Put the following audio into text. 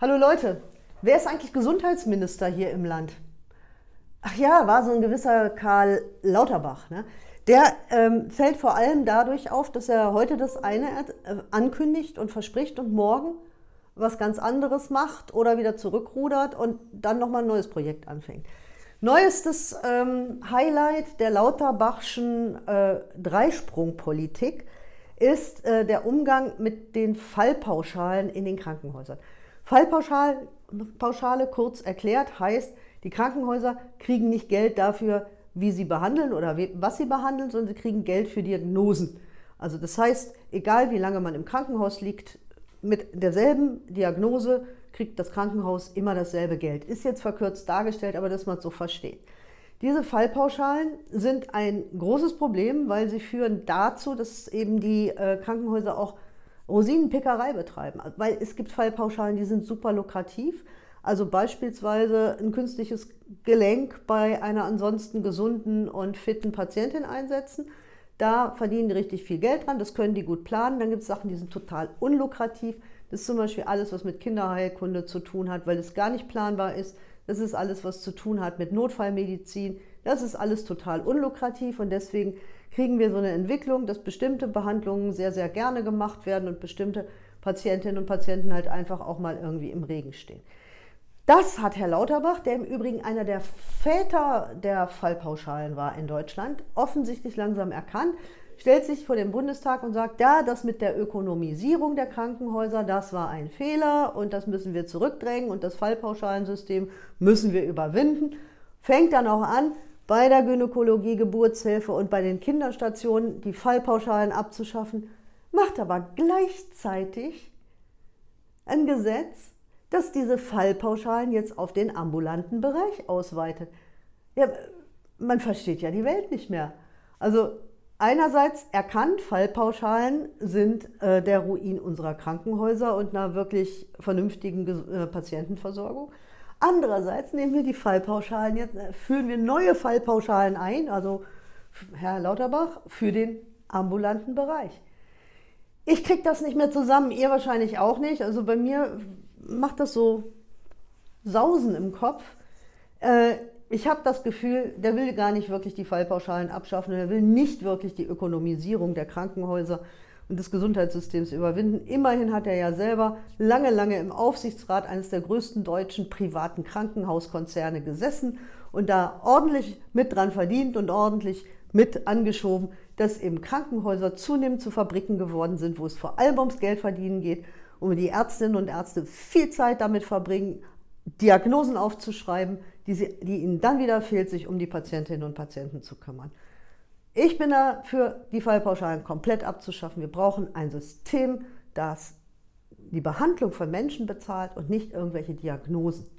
Hallo Leute, wer ist eigentlich Gesundheitsminister hier im Land? Ach ja, war so ein gewisser Karl Lauterbach, ne? Der fällt vor allem dadurch auf, dass er heute das eine ankündigt und verspricht und morgen was ganz anderes macht oder wieder zurückrudert und dann nochmal ein neues Projekt anfängt. Neuestes Highlight der Lauterbachschen Dreisprungpolitik ist der Umgang mit den Fallpauschalen in den Krankenhäusern. Fallpauschale, kurz erklärt, heißt, die Krankenhäuser kriegen nicht Geld dafür, wie sie behandeln oder was sie behandeln, sondern sie kriegen Geld für Diagnosen. Also das heißt, egal wie lange man im Krankenhaus liegt, mit derselben Diagnose kriegt das Krankenhaus immer dasselbe Geld. Ist jetzt verkürzt dargestellt, aber dass man es so versteht. Diese Fallpauschalen sind ein großes Problem, weil sie führen dazu, dass eben die Krankenhäuser auch Rosinenpickerei betreiben, weil es gibt Fallpauschalen, die sind super lukrativ. Also beispielsweise ein künstliches Gelenk bei einer ansonsten gesunden und fitten Patientin einsetzen. Da verdienen die richtig viel Geld dran, das können die gut planen. Dann gibt es Sachen, die sind total unlukrativ. Das ist zum Beispiel alles, was mit Kinderheilkunde zu tun hat, weil es gar nicht planbar ist. Das ist alles, was zu tun hat mit Notfallmedizin. Das ist alles total unlukrativ und deswegen kriegen wir so eine Entwicklung, dass bestimmte Behandlungen sehr, sehr gerne gemacht werden und bestimmte Patientinnen und Patienten halt einfach auch mal irgendwie im Regen stehen. Das hat Herr Lauterbach, der im Übrigen einer der Väter der Fallpauschalen war in Deutschland, offensichtlich langsam erkannt, stellt sich vor den Bundestag und sagt, ja, das mit der Ökonomisierung der Krankenhäuser, das war ein Fehler und das müssen wir zurückdrängen und das Fallpauschalensystem müssen wir überwinden. Fängt dann auch an, bei der Gynäkologie, Geburtshilfe und bei den Kinderstationen die Fallpauschalen abzuschaffen, macht aber gleichzeitig ein Gesetz, das diese Fallpauschalen jetzt auf den ambulanten Bereich ausweitet. Ja, man versteht ja die Welt nicht mehr. Also einerseits erkannt, Fallpauschalen sind der Ruin unserer Krankenhäuser und einer wirklich vernünftigen Patientenversorgung. Andererseits nehmen wir die Fallpauschalen, jetzt führen wir neue Fallpauschalen ein, also Herr Lauterbach, für den ambulanten Bereich. Ich kriege das nicht mehr zusammen, ihr wahrscheinlich auch nicht. Also bei mir macht das so Sausen im Kopf. Ich habe das Gefühl, der will gar nicht wirklich die Fallpauschalen abschaffen, der will nicht wirklich die Ökonomisierung der Krankenhäuser und des Gesundheitssystems überwinden. Immerhin hat er ja selber lange, lange im Aufsichtsrat eines der größten deutschen privaten Krankenhauskonzerne gesessen und da ordentlich mit dran verdient und ordentlich mit angeschoben, dass eben Krankenhäuser zunehmend zu Fabriken geworden sind, wo es vor allem ums Geldverdienen geht und die Ärztinnen und Ärzte viel Zeit damit verbringen, Diagnosen aufzuschreiben, die ihnen dann wieder fehlt, sich um die Patientinnen und Patienten zu kümmern. Ich bin dafür, die Fallpauschalen komplett abzuschaffen. Wir brauchen ein System, das die Behandlung von Menschen bezahlt und nicht irgendwelche Diagnosen.